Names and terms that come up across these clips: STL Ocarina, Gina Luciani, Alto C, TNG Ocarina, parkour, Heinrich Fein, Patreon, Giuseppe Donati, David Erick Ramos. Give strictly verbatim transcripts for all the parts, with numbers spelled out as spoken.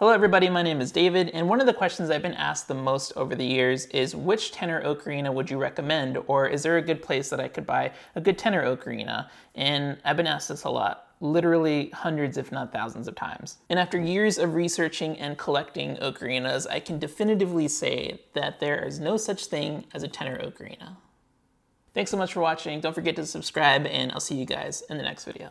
Hello everybody, my name is David, and one of the questions I've been asked the most over the years is which tenor ocarina would you recommend, or is there a good place that I could buy a good tenor ocarina? And I've been asked this a lot, literally hundreds if not thousands of times. And after years of researching and collecting ocarinas, I can definitively say that there is no such thing as a tenor ocarina. Thanks so much for watching, don't forget to subscribe, and I'll see you guys in the next video.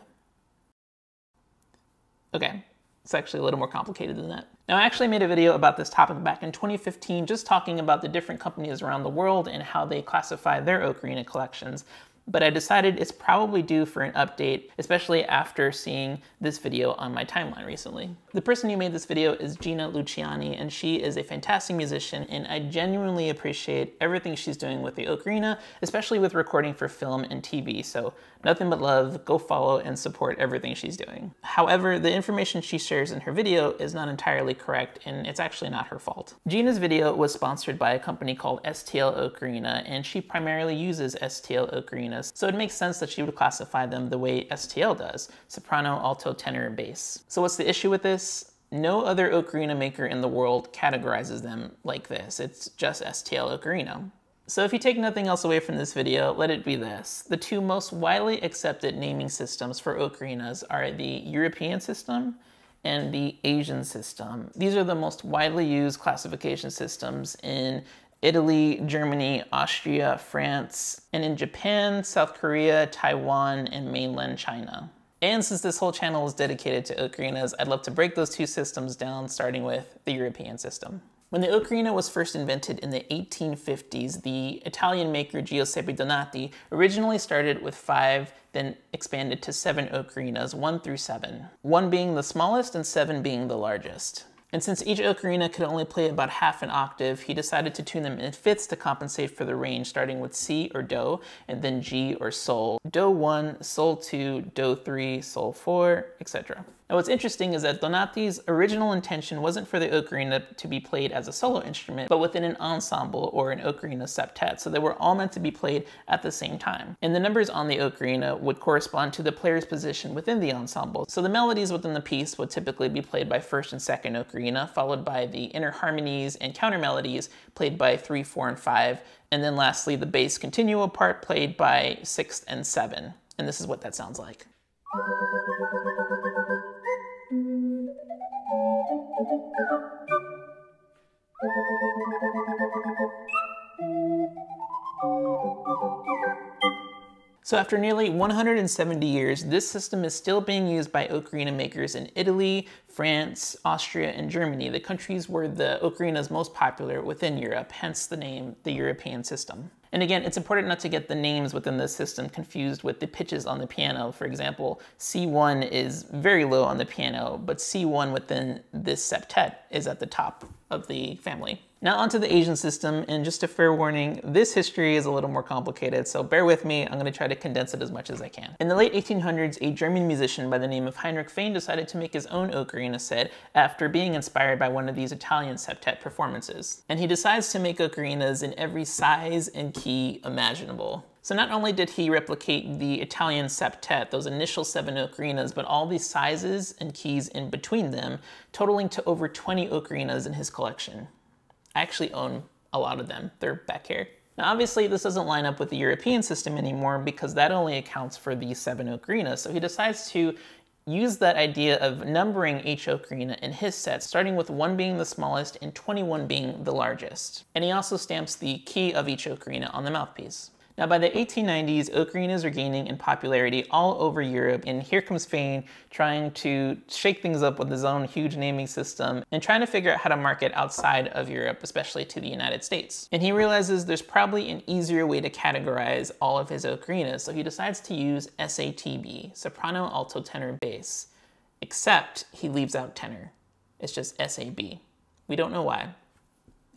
Okay. It's actually a little more complicated than that. Now, I actually made a video about this topic back in twenty fifteen, just talking about the different companies around the world and how they classify their ocarina collections, but I decided it's probably due for an update, especially after seeing this video on my timeline recently. The person who made this video is Gina Luciani, and she is a fantastic musician, and I genuinely appreciate everything she's doing with the ocarina, especially with recording for film and T V, so nothing but love, go follow and support everything she's doing. However, the information she shares in her video is not entirely correct, and it's actually not her fault. Gina's video was sponsored by a company called S T L Ocarina, and she primarily uses S T L ocarinas, so it makes sense that she would classify them the way S T L does, soprano, alto, tenor, bass. So what's the issue with this? No other ocarina maker in the world categorizes them like this. It's just S T L Ocarina. So if you take nothing else away from this video, let it be this. The two most widely accepted naming systems for ocarinas are the European system and the Asian system. These are the most widely used classification systems in Italy, Germany, Austria, France, and in Japan, South Korea, Taiwan, and mainland China. And since this whole channel is dedicated to ocarinas, I'd love to break those two systems down, starting with the European system. When the ocarina was first invented in the eighteen fifties, the Italian maker Giuseppe Donati originally started with five, then expanded to seven ocarinas, one through seven. One being the smallest and seven being the largest. And since each ocarina could only play about half an octave, he decided to tune them in fifths to compensate for the range, starting with C or Do, and then G or Sol. Do one, Sol two, Do three, Sol four, et cetera. Now what's interesting is that Donati's original intention wasn't for the ocarina to be played as a solo instrument, but within an ensemble or an ocarina septet, so they were all meant to be played at the same time. And the numbers on the ocarina would correspond to the player's position within the ensemble, so the melodies within the piece would typically be played by first and second ocarina, followed by the inner harmonies and counter melodies played by three, four, and five, and then lastly the bass continuo part played by sixth and seven. And this is what that sounds like. So after nearly one hundred seventy years, this system is still being used by ocarina makers in Italy, France, Austria, and Germany, the countries where the ocarina is most popular within Europe, hence the name, the European system. And again, it's important not to get the names within this system confused with the pitches on the piano. For example, C one is very low on the piano, but C one within this septet is at the top of the family. Now onto the Asian system, and just a fair warning, this history is a little more complicated, so bear with me, I'm gonna try to condense it as much as I can. In the late eighteen hundreds, a German musician by the name of Heinrich Fein decided to make his own ocarina set after being inspired by one of these Italian septet performances. And he decides to make ocarinas in every size and key imaginable. So not only did he replicate the Italian septet, those initial seven ocarinas, but all these sizes and keys in between them, totaling to over twenty ocarinas in his collection. I actually own a lot of them, they're back here. Now obviously this doesn't line up with the European system anymore because that only accounts for the seven ocarinas, so he decides to use that idea of numbering each ocarina in his set, starting with one being the smallest and twenty-one being the largest. And he also stamps the key of each ocarina on the mouthpiece. Now by the eighteen nineties, ocarinas are gaining in popularity all over Europe, and here comes Fein trying to shake things up with his own huge naming system and trying to figure out how to market outside of Europe, especially to the United States. And he realizes there's probably an easier way to categorize all of his ocarinas, so he decides to use S A T B, soprano, alto, tenor, bass, except he leaves out tenor. It's just S A B. We don't know why,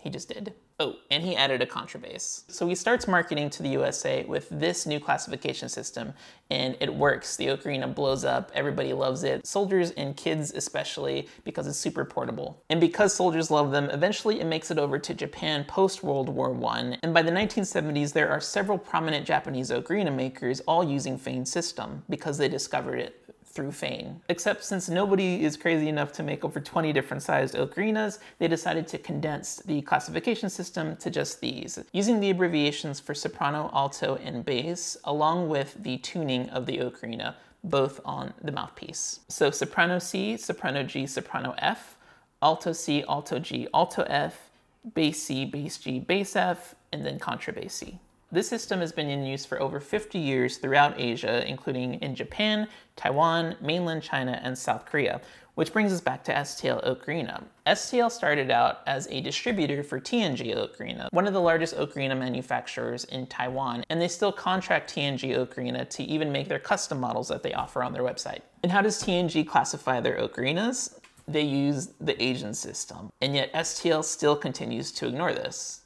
he just did. Oh, and he added a contrabass. So he starts marketing to the U S A with this new classification system, and it works. The ocarina blows up, everybody loves it. Soldiers and kids especially, because it's super portable. And because soldiers love them, eventually it makes it over to Japan post-World War One, and by the nineteen seventies there are several prominent Japanese ocarina makers all using Fein's system because they discovered it through Fein. Except since nobody is crazy enough to make over twenty different sized ocarinas, they decided to condense the classification system to just these, using the abbreviations for soprano, alto, and bass, along with the tuning of the ocarina, both on the mouthpiece. So soprano C, soprano G, soprano F, alto C, alto G, alto F, bass C, bass G, bass F, and then contrabass C. This system has been in use for over fifty years throughout Asia, including in Japan, Taiwan, mainland China, and South Korea, which brings us back to S T L Ocarina. S T L started out as a distributor for T N G Ocarina, one of the largest ocarina manufacturers in Taiwan, and they still contract T N G Ocarina to even make their custom models that they offer on their website. And how does T N G classify their ocarinas? They use the Asian system, and yet S T L still continues to ignore this,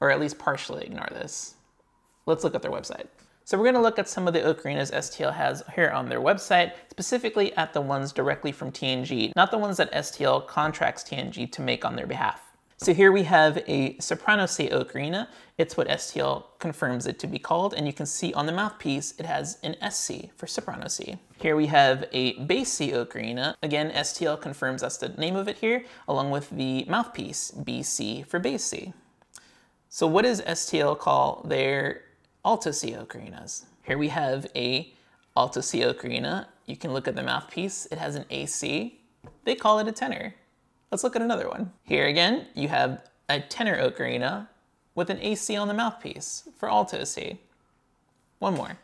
or at least partially ignore this. Let's look at their website. So we're going to look at some of the ocarinas S T L has here on their website, specifically at the ones directly from T N G, not the ones that S T L contracts T N G to make on their behalf. So here we have a soprano C ocarina. It's what S T L confirms it to be called, and you can see on the mouthpiece it has an S C for soprano C. Here we have a bass C ocarina. Again, S T L confirms that's the name of it here, along with the mouthpiece, B C for bass C. So what does S T L call their alto C ocarinas? Here we have a alto C ocarina. You can look at the mouthpiece. It has an A C. They call it a tenor. Let's look at another one. Here again, you have a tenor ocarina with an A C on the mouthpiece for alto C. One more.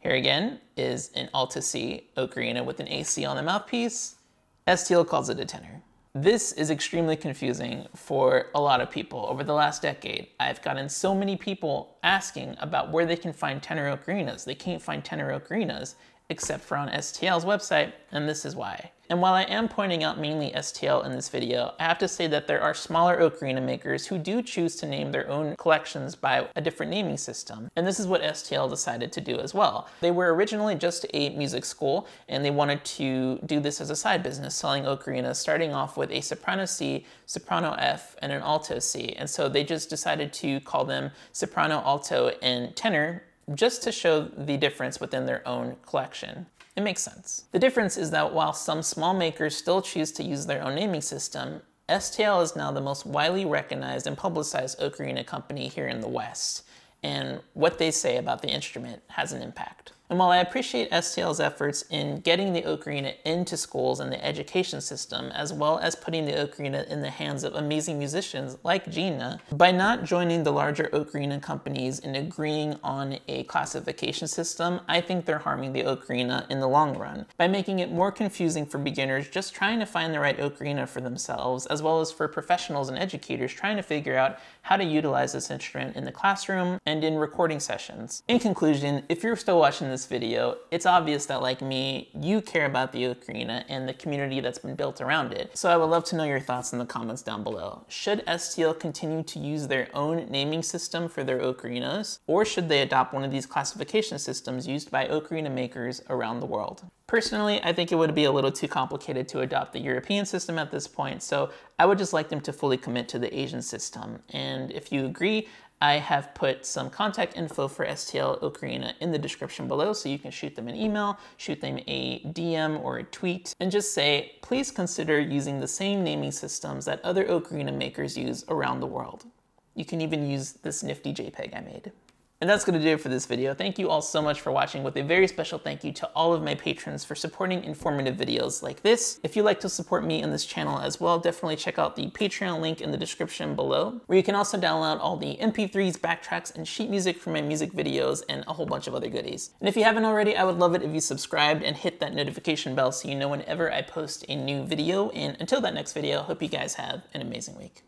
Here again is an alto C ocarina with an A C on the mouthpiece. S T L calls it a tenor. This is extremely confusing for a lot of people. Over the last decade, I've gotten so many people asking about where they can find tenor ocarinas. They can't find tenor ocarinas except for on S T L's website, and this is why. And while I am pointing out mainly S T L in this video, I have to say that there are smaller ocarina makers who do choose to name their own collections by a different naming system, and this is what S T L decided to do as well. They were originally just a music school, and they wanted to do this as a side business, selling ocarinas, starting off with a soprano C, soprano F, and an alto C, and so they just decided to call them soprano, alto, and tenor, just to show the difference within their own collection. It makes sense. The difference is that while some small makers still choose to use their own naming system, S T L is now the most widely recognized and publicized ocarina company here in the West, and what they say about the instrument has an impact. And while I appreciate S T L's efforts in getting the ocarina into schools and the education system, as well as putting the ocarina in the hands of amazing musicians like Gina, by not joining the larger ocarina companies and agreeing on a classification system, I think they're harming the ocarina in the long run by making it more confusing for beginners just trying to find the right ocarina for themselves, as well as for professionals and educators trying to figure out how to utilize this instrument in the classroom and in recording sessions. In conclusion, if you're still watching this video, it's obvious that, like me, you care about the ocarina and the community that's been built around it. So I would love to know your thoughts in the comments down below. Should S T L continue to use their own naming system for their ocarinas, or should they adopt one of these classification systems used by ocarina makers around the world? Personally, I think it would be a little too complicated to adopt the European system at this point, so I would just like them to fully commit to the Asian system. And if you agree, I have put some contact info for S T L Ocarina in the description below, so you can shoot them an email, shoot them a D M or a tweet, and just say, please consider using the same naming systems that other ocarina makers use around the world. You can even use this nifty JPEG I made. And that's going to do it for this video. Thank you all so much for watching, with a very special thank you to all of my patrons for supporting informative videos like this. If you'd like to support me and this channel as well, definitely check out the Patreon link in the description below, where you can also download all the M P threes, backtracks, and sheet music for my music videos, and a whole bunch of other goodies. And if you haven't already, I would love it if you subscribed and hit that notification bell so you know whenever I post a new video. And until that next video, hope you guys have an amazing week.